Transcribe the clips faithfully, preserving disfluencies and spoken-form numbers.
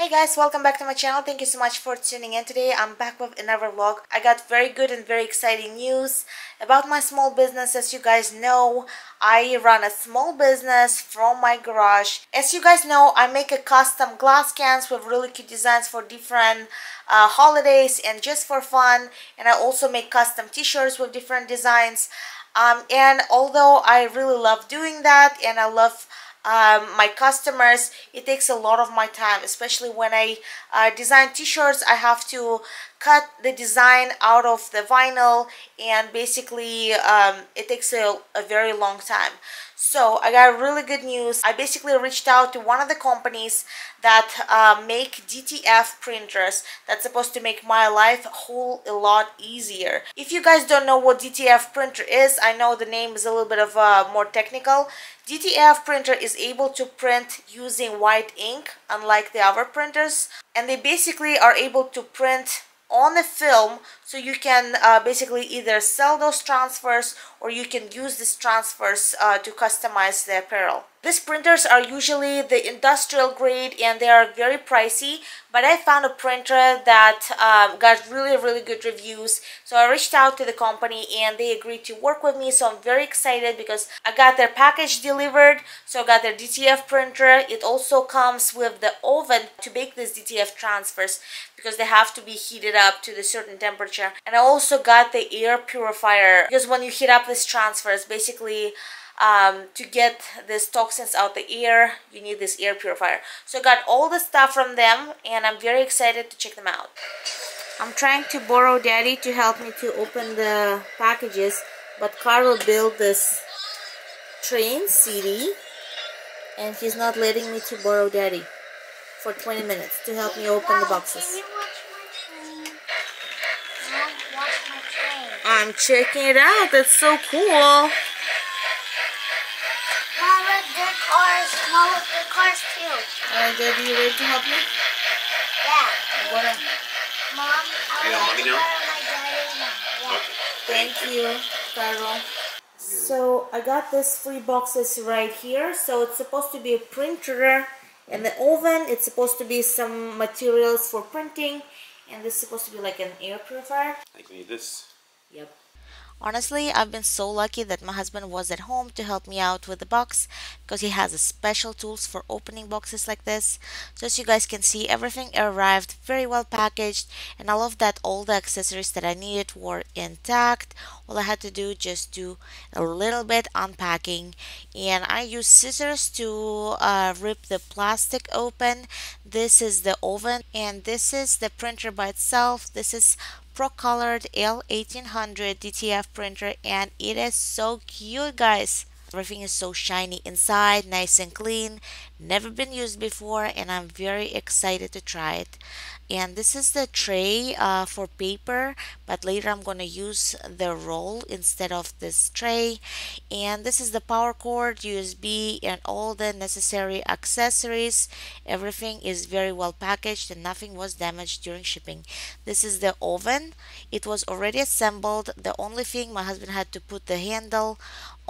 Hey guys, welcome back to my channel. Thank you so much for tuning in. Today I'm back with another vlog. I got very good and very exciting news about my small business. As you guys know, I run a small business from my garage. As you guys know, I make a custom glass cans with really cute designs for different uh, holidays and just for fun, and I also make custom t-shirts with different designs, um, and although I really love doing that and I love Um, my customers, it takes a lot of my time, especially when I uh, design t-shirts. I have to cut the design out of the vinyl, and basically um, it takes a, a very long time. So I got really good news. I basically reached out to one of the companies that uh, make D T F printers that's supposed to make my life a whole a lot easier. If you guys don't know what D T F printer is, I know the name is a little bit of uh, more technical. D T F printer is able to print using white ink, unlike the other printers, and they basically are able to print on a film, so you can uh, basically either sell those transfers or you can use these transfers uh, to customize the apparel. These printers are usually the industrial grade and they are very pricey, but I found a printer that um, got really really good reviews, so I reached out to the company and they agreed to work with me. So I'm very excited because I got their package delivered. So I got their D T F printer. It also comes with the oven to bake these D T F transfers, because they have to be heated up to the certain temperature. And I also got the air purifier, because when you heat up these transfers, basically um, to get these toxins out the air, you need this air purifier. So I got all the stuff from them and I'm very excited to check them out. I'm trying to borrow Daddy to help me to open the packages, but Carl built this train C D and he's not letting me to borrow Daddy for twenty minutes to help me open the boxes. I'm checking it out. That's so cool. Mama, their cars. Mama, their cars too. Alright, Daddy, you ready to help me? Yeah. What? Mom, I want to borrow my daddy's mom. Thank you, Carol. So I got these three boxes right here. So it's supposed to be a printer and the oven. It's supposed to be some materials for printing, and this is supposed to be like an air purifier. I can need this. Yep. Honestly, I've been so lucky that my husband was at home to help me out with the box, because he has a special tools for opening boxes like this. So as you guys can see, everything arrived very well packaged, and I love that all the accessories that I needed were intact. All I had to do just do a little bit unpacking, and I used scissors to uh, rip the plastic open. This is the oven, and this is the printer by itself. This is Procolored L eighteen hundred D T F printer, and it is so cute, guys. Everything is so shiny inside, nice and clean, never been used before, and I'm very excited to try it. And this is the tray uh, for paper, but later I'm going to use the roll instead of this tray. And this is the power cord, U S B, and all the necessary accessories. Everything is very well packaged and nothing was damaged during shipping. This is the oven. It was already assembled. The only thing, my husband had to put the handle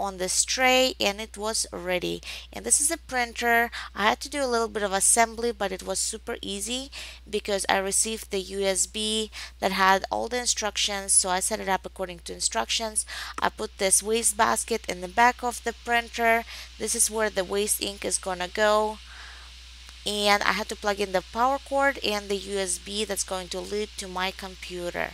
on this tray and it was ready. And this is a printer. I had to do a little bit of assembly, but it was super easy because I received the U S B that had all the instructions, so I set it up according to instructions. I put this waste basket in the back of the printer. This is where the waste ink is gonna go, and I had to plug in the power cord and the U S B that's going to lead to my computer.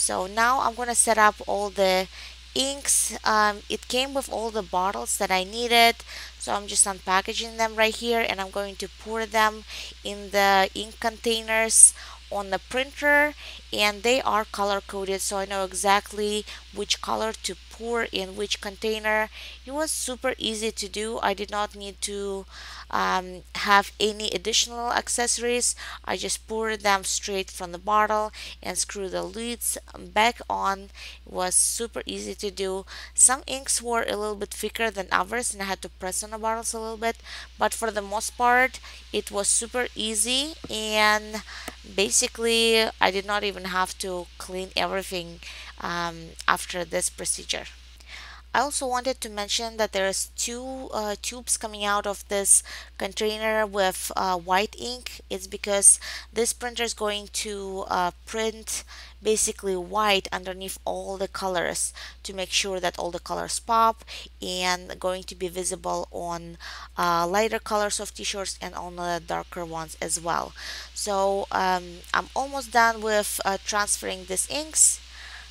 So now I'm gonna set up all the inks. Um, it came with all the bottles that I needed, so I'm just unpackaging them right here, and I'm going to pour them in the ink containers on the printer, and they are color coded, so I know exactly which color to pour in which container. It was super easy to do. I did not need to um, have any additional accessories. I just poured them straight from the bottle and screwed the lids back on. It was super easy to do. Some inks were a little bit thicker than others and I had to press on the bottles a little bit, but for the most part it was super easy, and basically I did not even have to clean everything um, after this procedure. I also wanted to mention that there's two uh, tubes coming out of this container with uh, white ink. It's because this printer is going to uh, print basically white underneath all the colors to make sure that all the colors pop, and going to be visible on uh, lighter colors of t-shirts and on the darker ones as well. So um, I'm almost done with uh, transferring these inks,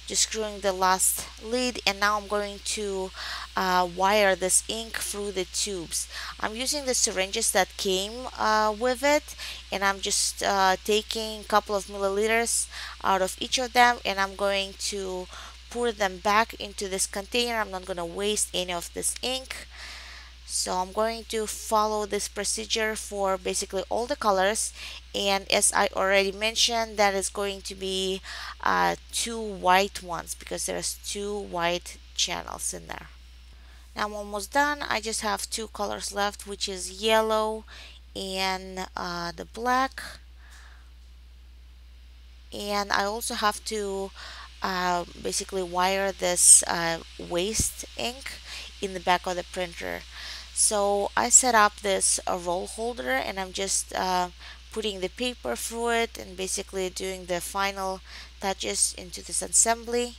just screwing the last lid, and now I'm going to uh, wire this ink through the tubes. I'm using the syringes that came uh, with it, and I'm just uh, taking a couple of milliliters out of each of them, and I'm going to pour them back into this container. I'm not going to waste any of this ink. So I'm going to follow this procedure for basically all the colors, and as I already mentioned, that is going to be uh, two white ones because there's two white channels in there. Now I'm almost done. I just have two colors left, which is yellow and uh, the black, and I also have to uh, basically wire this uh, waste ink in the back of the printer. So I set up this uh, roll holder, and I'm just uh, putting the paper through it and basically doing the final touches into this assembly.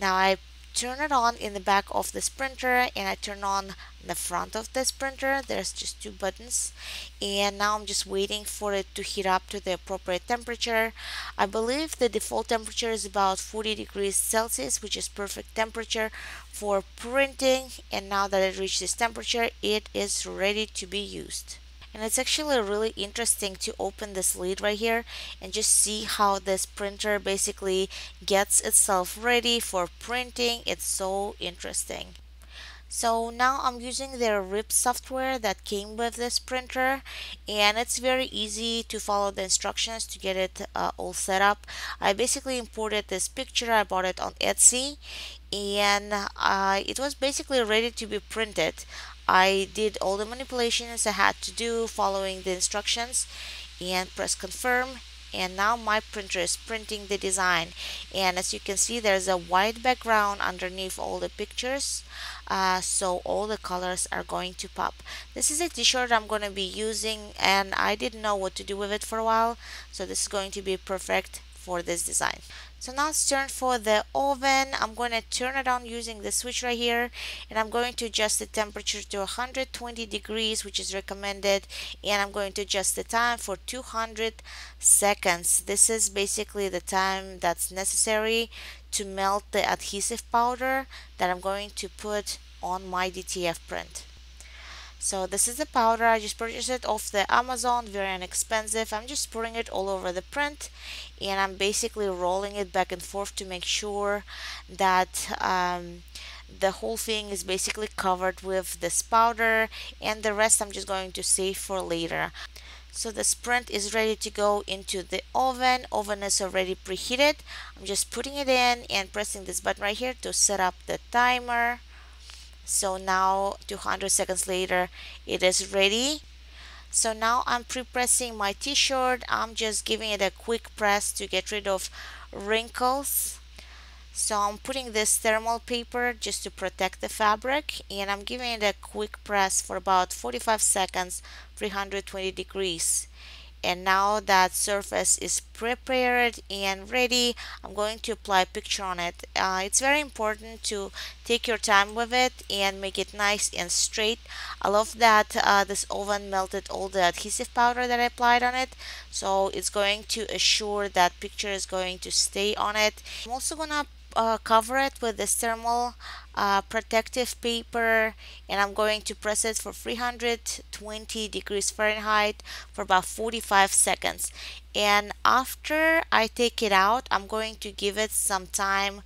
Now I turn it on in the back of this printer, and I turn on the front of this printer. There's just two buttons, and now I'm just waiting for it to heat up to the appropriate temperature. I believe the default temperature is about forty degrees Celsius, which is perfect temperature for printing, and now that it reached this temperature, it is ready to be used. And it's actually really interesting to open this lid right here and just see how this printer basically gets itself ready for printing. It's so interesting. So now I'm using their R I P software that came with this printer, and it's very easy to follow the instructions to get it uh, all set up. I basically imported this picture, I bought it on Etsy, and uh, it was basically ready to be printed. I did all the manipulations I had to do following the instructions, and press confirm, and now my printer is printing the design. And as you can see, there's a white background underneath all the pictures, uh, so all the colors are going to pop. This is a t-shirt I'm going to be using, and I didn't know what to do with it for a while, so this is going to be perfect for this design. So now it's turn for the oven. I'm going to turn it on using the switch right here, and I'm going to adjust the temperature to one hundred twenty degrees, which is recommended, and I'm going to adjust the time for two hundred seconds. This is basically the time that's necessary to melt the adhesive powder that I'm going to put on my D T F print. So this is the powder. I just purchased it off the Amazon, very inexpensive. I'm just pouring it all over the print, and I'm basically rolling it back and forth to make sure that um, the whole thing is basically covered with this powder, and the rest I'm just going to save for later. So this print is ready to go into the oven. Oven is already preheated. I'm just putting it in and pressing this button right here to set up the timer. So now two hundred seconds later, it is ready. So now I'm pre-pressing my t-shirt. I'm just giving it a quick press to get rid of wrinkles. So I'm putting this thermal paper just to protect the fabric, and I'm giving it a quick press for about forty-five seconds, three hundred twenty degrees. And now that surface is prepared and ready, I'm going to apply a picture on it. Uh, it's very important to take your time with it and make it nice and straight. I love that uh, this oven melted all the adhesive powder that I applied on it, so it's going to assure that picture is going to stay on it. I'm also gonna Uh, cover it with this thermal uh, protective paper, and I'm going to press it for three hundred twenty degrees Fahrenheit for about forty-five seconds, and after I take it out, I'm going to give it some time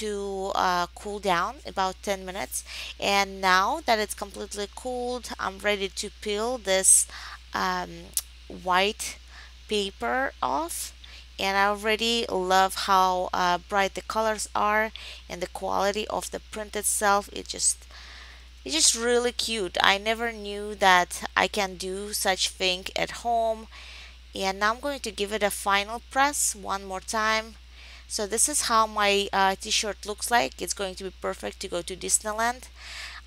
to uh, cool down, about ten minutes. And now that it's completely cooled, I'm ready to peel this um, white paper off. And I already love how uh, bright the colors are and the quality of the print itself. It just, it's just really cute. I never knew that I can do such thing at home. And now I'm going to give it a final press one more time. So this is how my uh, t-shirt looks like. It's going to be perfect to go to Disneyland.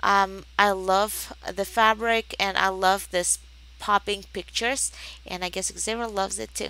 Um, I love the fabric and I love this popping pictures, and I guess Xavier loves it too.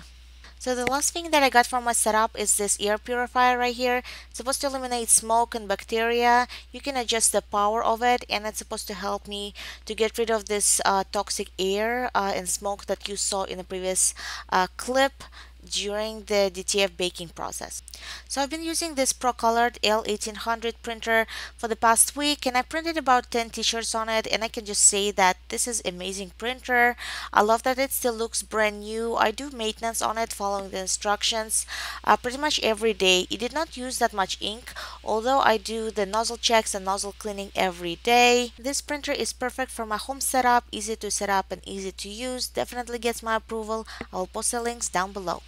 So the last thing that I got for my setup is this air purifier right here. It's supposed to eliminate smoke and bacteria. You can adjust the power of it, and it's supposed to help me to get rid of this uh, toxic air uh, and smoke that you saw in the previous uh, clip during the D T F baking process. So I've been using this Procolored L eighteen hundred printer for the past week, and I printed about ten t-shirts on it, and I can just say that this is amazing printer. I love that it still looks brand new. I do maintenance on it following the instructions uh, pretty much every day. It did not use that much ink, although I do the nozzle checks and nozzle cleaning every day. This printer is perfect for my home setup, easy to set up and easy to use. Definitely gets my approval. I'll post the links down below.